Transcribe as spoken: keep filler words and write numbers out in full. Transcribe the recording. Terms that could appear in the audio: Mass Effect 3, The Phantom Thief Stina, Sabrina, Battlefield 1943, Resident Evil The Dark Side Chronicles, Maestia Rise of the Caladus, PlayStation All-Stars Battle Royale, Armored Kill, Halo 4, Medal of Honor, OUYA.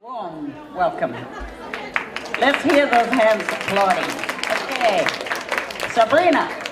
Warm welcome. Let's hear those hands applauding. Okay. Sabrina.